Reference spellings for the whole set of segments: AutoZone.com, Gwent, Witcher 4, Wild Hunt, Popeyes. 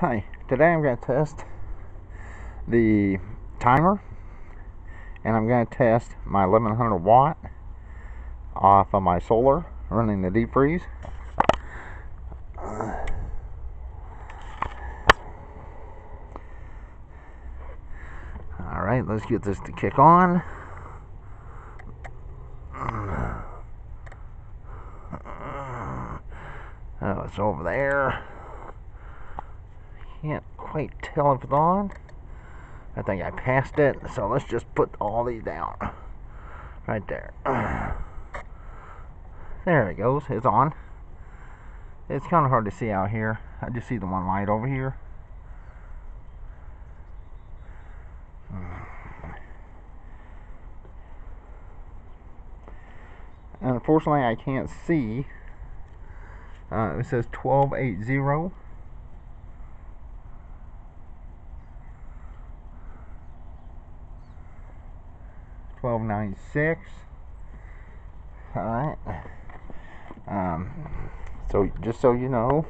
Hi, today I'm going to test the timer and I'm going to test my 1100 watt off of my solar running the deep freeze. Alright, let's get this to kick on. Oh, it's over there. Can't quite tell if it's on. I think I passed it, so let's just put all these down right there. There it goes. It's on. It's kind of hard to see out here. I just see the one light over here. And unfortunately, I can't see. It says 1280. Alright. So just so you know,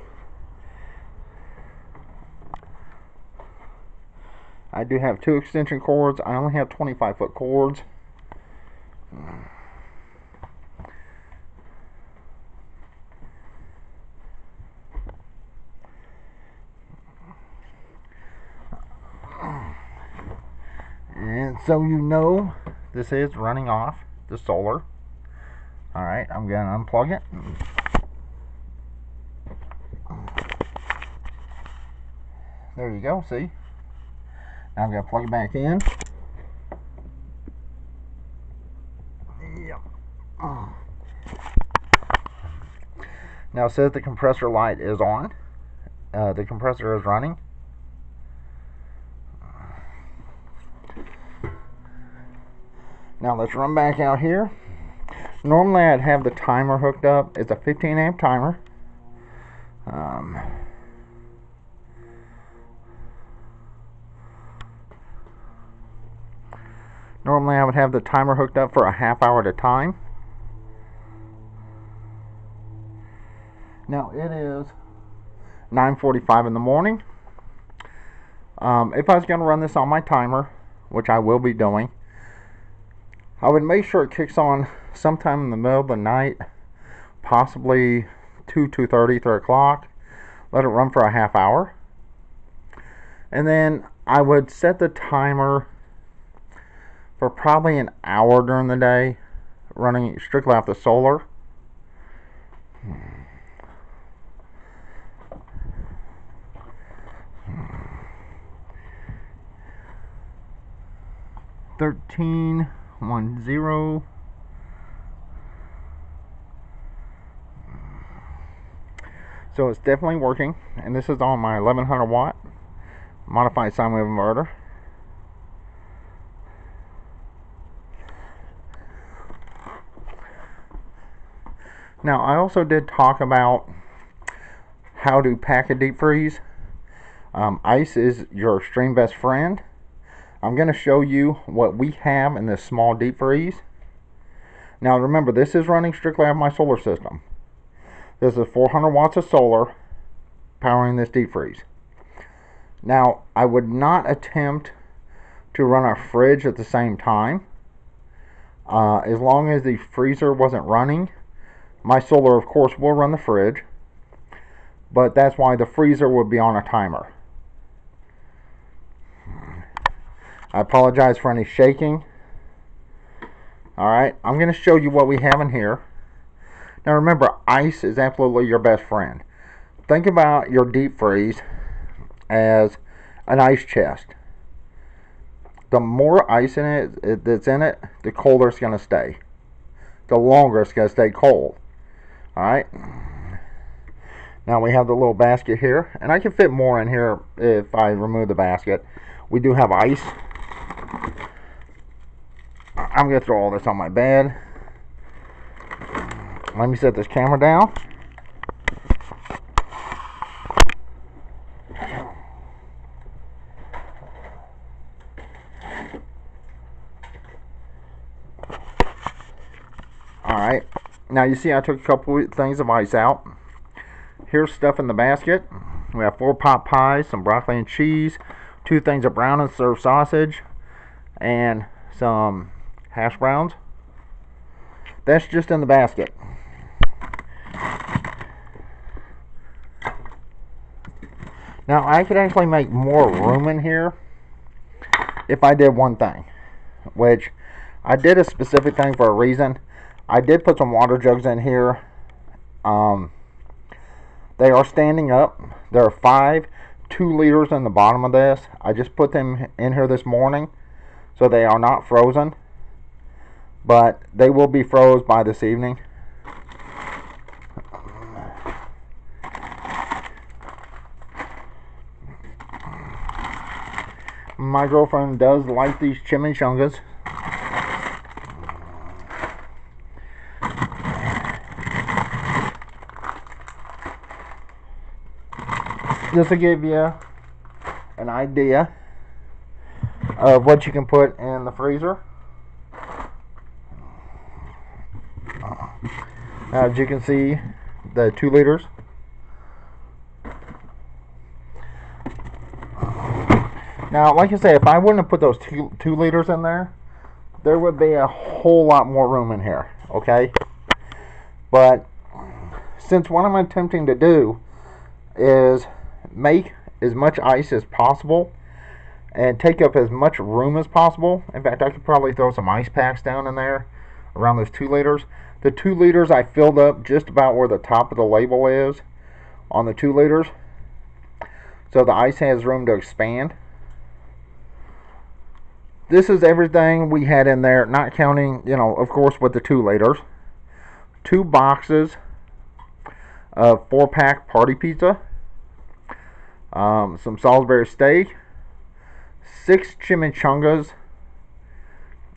I do have two extension cords. I only have 25-foot cords. And so you know, this is running off the solar. Alright, I'm going to unplug it. There you go, see? Now I'm going to plug it back in. Yep. Now it says the compressor light is on. The compressor is running. Now let's run back out here. Normally I'd have the timer hooked up. It's a 15 amp timer. Normally I would have the timer hooked up for a half hour at a time. Now it is 9:45 in the morning. If I was going to run this on my timer, which I will be doing, I would make sure it kicks on sometime in the middle of the night, possibly 2, 2:30, 3 o'clock. Let it run for a half hour. And then I would set the timer for probably an hour during the day, running strictly off the solar. So it's definitely working, and this is on my 1100 watt modified sine wave inverter. Now I also did talk about how to pack a deep freeze. Ice is your extreme best friend. I'm going to show you what we have in this small deep freeze. Now remember, this is running strictly off my solar system. This is 400 watts of solar powering this deep freeze. Now I would not attempt to run a fridge at the same time. As long as the freezer wasn't running, my solar of course will run the fridge, but that's why the freezer would be on a timer. I apologize for any shaking. Alright, I'm going to show you what we have in here. Now remember, ice is absolutely your best friend. Think about your deep freeze as an ice chest. The more ice in it that's in it, the colder it's going to stay. The longer it's going to stay cold. Alright. Now we have the little basket here. And I can fit more in here if I remove the basket. We do have ice. I'm going to throw all this on my bed. Let me set this camera down. Alright, now you see I took a couple of things of ice out. Here's stuff in the basket. We have 4 pot pies, some broccoli and cheese, 2 things of brown and served sausage, and some hash browns. That's just in the basket. Now I could actually make more room in here if I did one thing, which I did a specific thing for a reason. I did put some water jugs in here. They are standing up. There are 5 2-liters in the bottom of this. I just put them in here this morning, so they are not frozen, but they will be froze by this evening. My girlfriend does like these chimichangas. Just to give you an idea of what you can put in the freezer. As you can see, the 2 liters. Now, like I say, if I wouldn't have put those two liters in there, there would be a whole lot more room in here, okay? But since what I'm attempting to do is make as much ice as possible and take up as much room as possible. In fact, I could probably throw some ice packs down in there around those 2 liters. The 2 liters I filled up just about where the top of the label is on the 2 liters. So the ice has room to expand. This is everything we had in there, not counting, you know, of course, with the 2 liters. 2 boxes of 4-pack party pizza, some Salisbury steak, 6 chimichangas,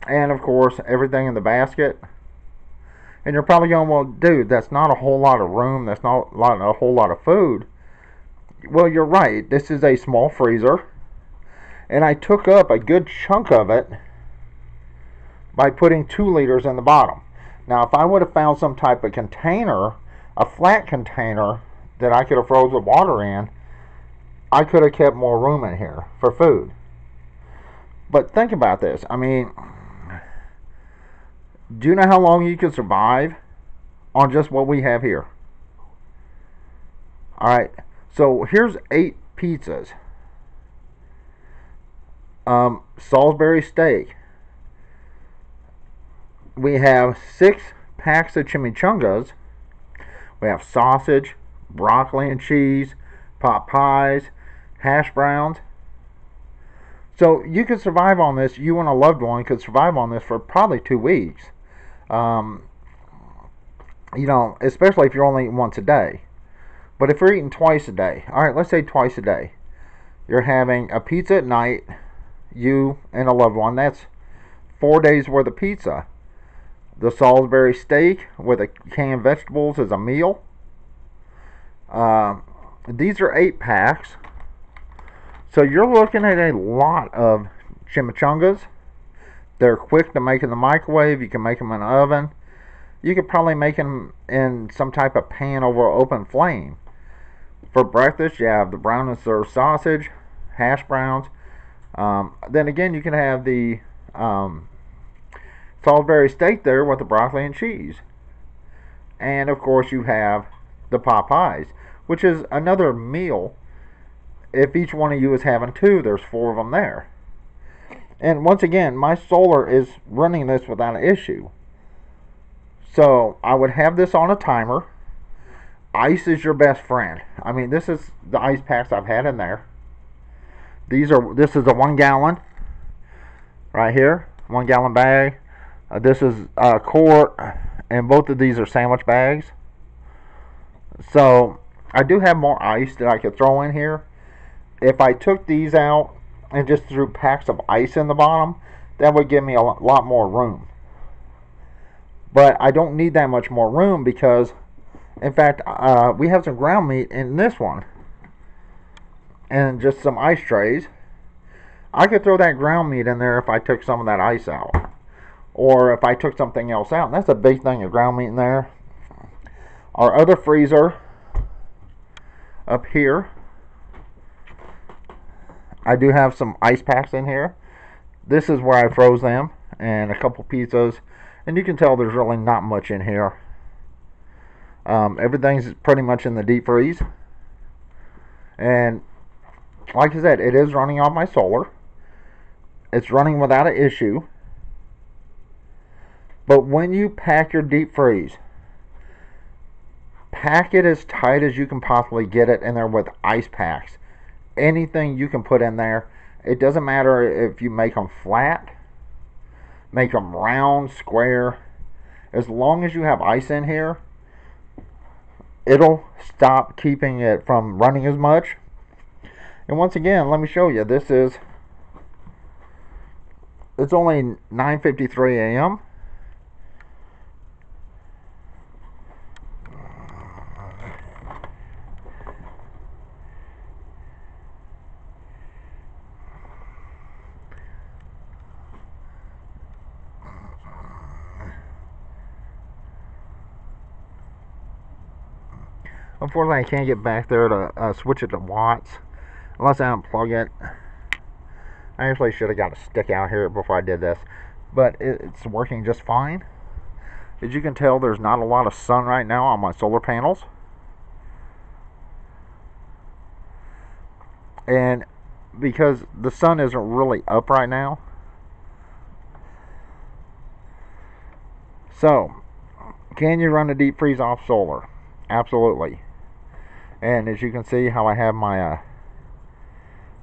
and of course, everything in the basket. And you're probably going, well, dude, that's not a whole lot of room. That's not a whole lot of food. Well, you're right. This is a small freezer. And I took up a good chunk of it by putting 2 liters in the bottom. Now, if I would have found some type of container, a flat container that I could have froze the water in, I could have kept more room in here for food. But think about this. I mean, do you know how long you can survive on just what we have here? All right, so here's 8 pizzas. Salisbury steak. We have 6 packs of chimichangas. We have sausage, broccoli and cheese, pot pies, hash browns. So you could survive on this. You and a loved one could survive on this for probably 2 weeks. You know, especially if you're only eating once a day. But if you're eating twice a day, all right, let's say twice a day, you're having a pizza at night. You and a loved one, that's 4 days worth of pizza. The Salisbury steak with a canned vegetables is a meal. These are 8 packs, so you're looking at a lot of chimichangas. They're quick to make in the microwave. You can make them in the oven. You could probably make them in some type of pan over open flame. For breakfast, you have the brown and served sausage, hash browns. Then again, you can have the Salisbury steak there with the broccoli and cheese. And of course, you have the Popeyes, which is another meal. If each one of you is having 2, there's 4 of them there. And once again, my solar is running this without an issue. So I would have this on a timer. Ice is your best friend. I mean, this is the ice packs I've had in there. This is a 1 gallon right here, 1 gallon bag. This is a quart, and both of these are sandwich bags. So I do have more ice that I could throw in here. If I took these out and just threw packs of ice in the bottom, that would give me a lot more room. But I don't need that much more room because, in fact, we have some ground meat in this one. And just some ice trays. I could throw that ground meat in there if I took some of that ice out, or if I took something else out. And that's a big thing of ground meat in there. Our other freezer up here I do have some ice packs in here. This is where I froze them, and a couple pizzas, and you can tell there's really not much in here. Everything's pretty much in the deep freeze, and like I said, it is running on my solar. It's running without an issue. But when you pack your deep freeze, pack it as tight as you can possibly get it in there with ice packs. Anything you can put in there. It doesn't matter if you make them flat, make them round, square. As long as you have ice in here, it'll stop keeping it from running as much. And once again, let me show you. This is, it's only 9:53 a.m. Unfortunately, I can't get back there to switch it to watts unless I unplug it. I actually should have got a stick out here before I did this, but it's working just fine. As you can tell, there's not a lot of sun right now on my solar panels, and because the sun isn't really up right now, so can you run a deep freeze off solar? Absolutely. And as you can see how I have my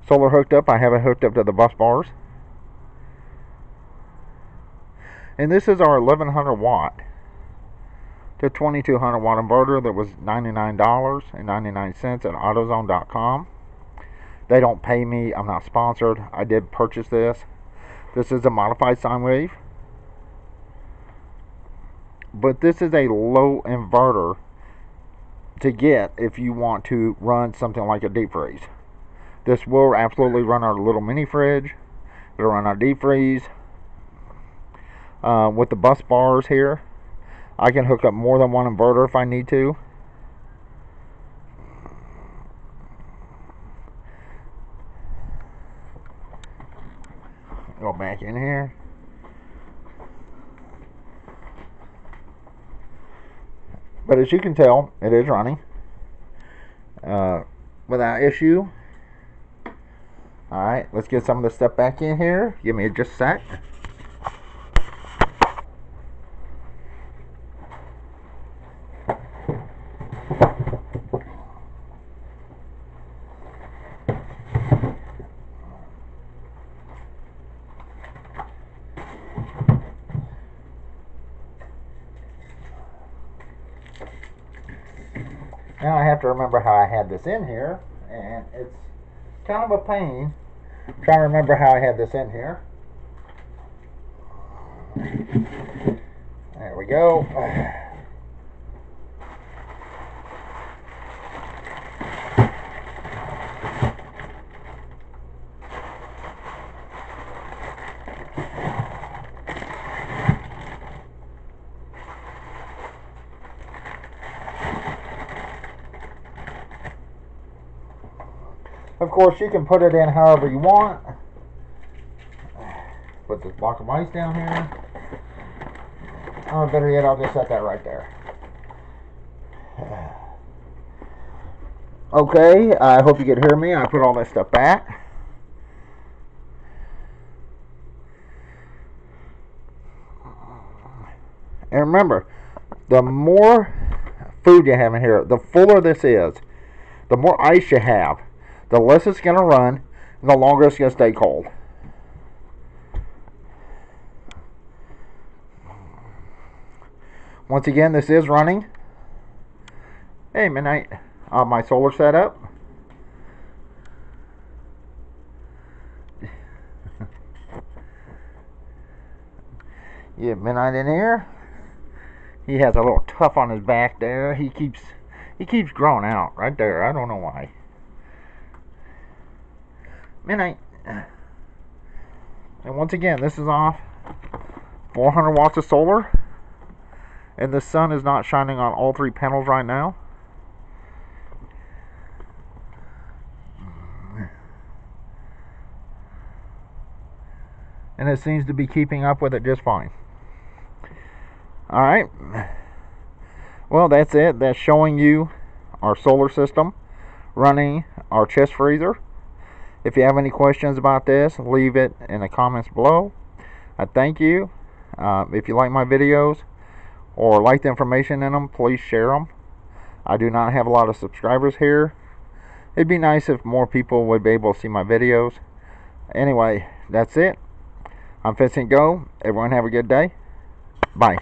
solar hooked up, I have it hooked up to the bus bars. And this is our 1100 watt to 2200 watt inverter that was $99.99 at AutoZone.com. They don't pay me, I'm not sponsored. I did purchase this. This is a modified sine wave. But this is a low inverter to get if you want to run something like a deep freeze. This will absolutely run our little mini fridge. It'll run our deep freeze. With the bus bars here, I can hook up more than one inverter if I need to. Go back in here. But as you can tell, it is running without issue. Alright, let's get some of the stuff back in here. Give me just a sec. Now I have to remember how I had this in here, and it's kind of a pain trying to remember how I had this in here. There we go. Of course, you can put it in however you want. Put this block of ice down here. Oh, better yet, I'll just set that right there. Okay, I hope you could hear me. I put all that stuff back. And remember, the more food you have in here, the fuller this is, the more ice you have, the less it's going to run, and the longer it's going to stay cold. Once again, this is running. Hey, midnight on my solar setup. Yeah, midnight in here. He has a little tuft on his back there. He keeps growing out right there. I don't know why. Midnight. And once again, this is off 400 watts of solar, and the sun is not shining on all three panels right now. and it seems to be keeping up with it just fine. All right, well, that's it. That's showing you our solar system running our chest freezer. If you have any questions about this, leave it in the comments below. I thank you. If you like my videos or like the information in them, please share them. I do not have a lot of subscribers here. It'd be nice if more people would be able to see my videos. Anyway, that's it. I'm Fence & Go. Everyone have a good day. Bye.